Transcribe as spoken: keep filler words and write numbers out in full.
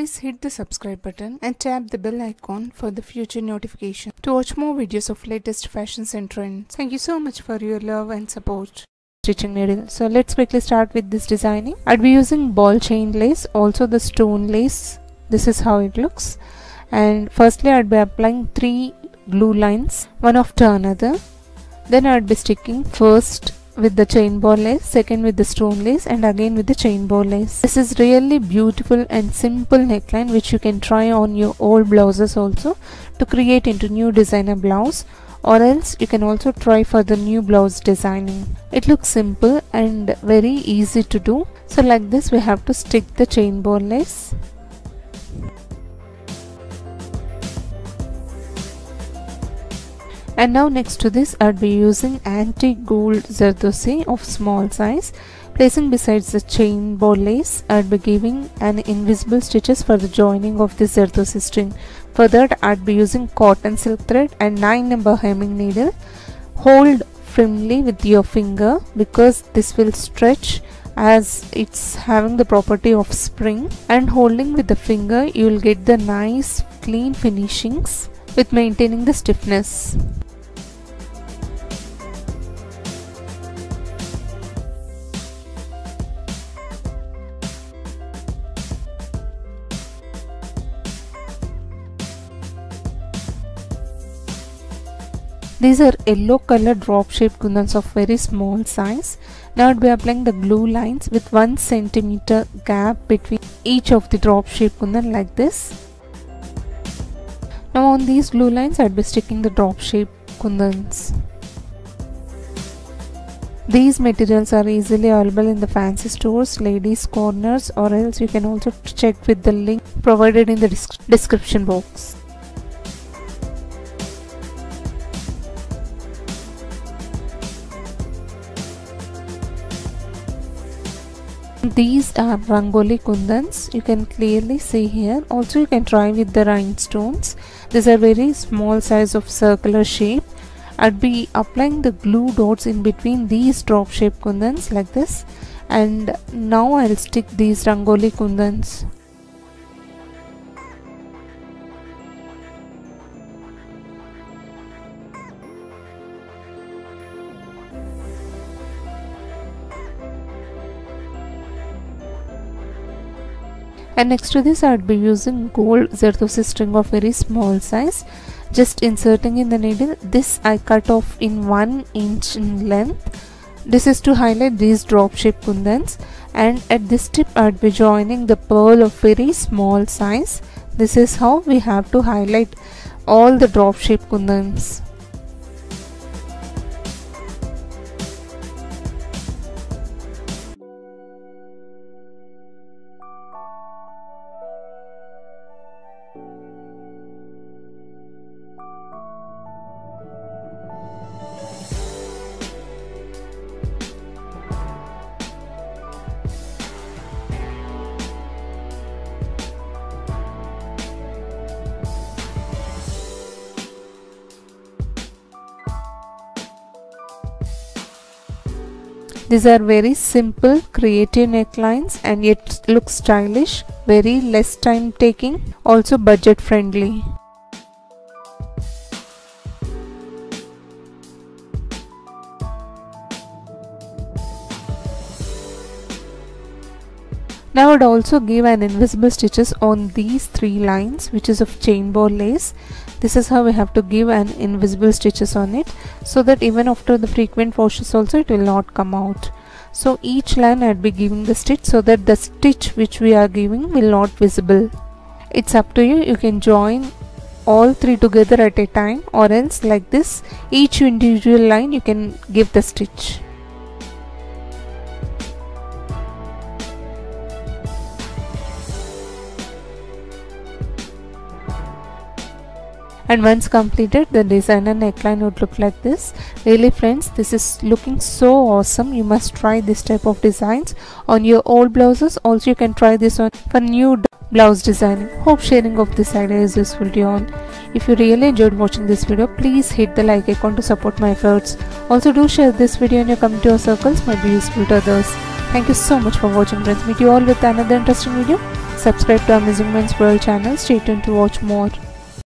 Please hit the subscribe button and tap the bell icon for the future notification to watch more videos of latest fashions and trends. Thank you so much for your love and support. Stitching needle. So let's quickly start with this designing. I'd be using ball chain lace, also the stone lace. This is how it looks. And firstly I'd be applying three glue lines, one after another. Then I'd be sticking first with the chain ball lace, second with the stone lace, and again with the chain ball lace. This is really beautiful and simple neckline which you can try on your old blouses also to create into new designer blouse, or else you can also try for the new blouse designing. It looks simple and very easy to do. So like this we have to stick the chain ball lace. And now next to this I'd be using antique gold zardozi of small size. Placing besides the chain ball lace, I'd be giving an invisible stitches for the joining of the zardozi string. For that I'd be using cotton silk thread and nine number hemming needle. Hold firmly with your finger because this will stretch as it's having the property of spring, and holding with the finger you'll get the nice clean finishings with maintaining the stiffness. These are yellow color drop shaped kundans of very small size. Now I'd be applying the glue lines with one centimeter gap between each of the drop shaped kundan like this. Now on these glue lines I'd be sticking the drop shaped kundans. These materials are easily available in the fancy stores, ladies corners, or else you can also check with the link provided in the description box. These are rangoli kundans. You can clearly see here. Also you can try with the rhinestones. These are very small size of circular shape. I'd be applying the glue dots in between these drop shaped kundans like this. And now I'll stick these rangoli kundans. And next to this I'd be using gold zardozi string of very small size. Just inserting in the needle. This I cut off in one inch in length. This is to highlight these drop shaped kundans. And at this tip I'd be joining the pearl of very small size. This is how we have to highlight all the drop shaped kundans. These are very simple, creative necklines and yet look stylish, very less time taking, also budget friendly. Now I would also give an invisible stitches on these three lines which is of chain ball lace. This is how we have to give an invisible stitches on it, so that even after the frequent washes also it will not come out. So each line I'd be giving the stitch so that the stitch which we are giving will not visible. It's up to you, you can join all three together at a time, or else like this each individual line you can give the stitch. And once completed, the designer neckline would look like this. Really friends, this is looking so awesome. You must try this type of designs on your old blouses. Also you can try this on for new blouse designing. Hope sharing of this idea is useful to you all. If you really enjoyed watching this video, please hit the like icon to support my efforts. Also do share this video in your community or circles, might be useful to others. Thank you so much for watching friends. Meet you all with another interesting video. Subscribe to our Amazing Men's World channel. Stay tuned to watch more.